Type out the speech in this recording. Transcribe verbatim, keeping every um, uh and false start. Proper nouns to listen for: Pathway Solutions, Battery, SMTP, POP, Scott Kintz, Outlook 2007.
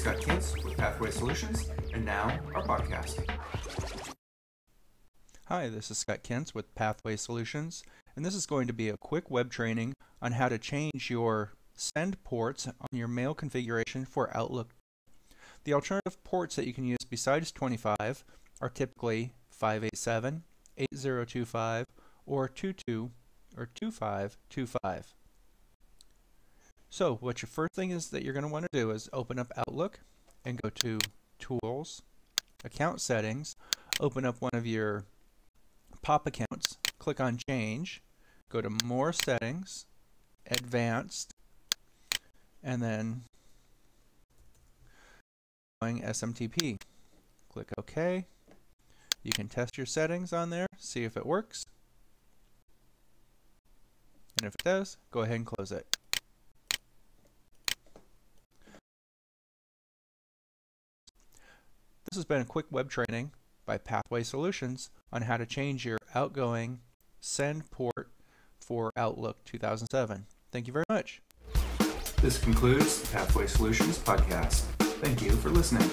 Scott Kintz with Pathway Solutions, and now our podcast. Hi, this is Scott Kintz with Pathway Solutions, and this is going to be a quick web training on how to change your send ports on your mail configuration for Outlook. The alternative ports that you can use besides twenty-five are typically five eighty-seven, eighty twenty-five, or twenty-two, or twenty-five twenty-five. So what your first thing is that you're going to want to do is open up Outlook and go to Tools, Account Settings, open up one of your POP accounts, click on Change, go to More Settings, Advanced, and then going S M T P. Click OK. You can test your settings on there, see if it works. And if it does, go ahead and close it. This has been a quick web training by Pathway Solutions on how to change your outgoing send port for Outlook two thousand seven. Thank you very much. This concludes the Pathway Solutions podcast. Thank you for listening.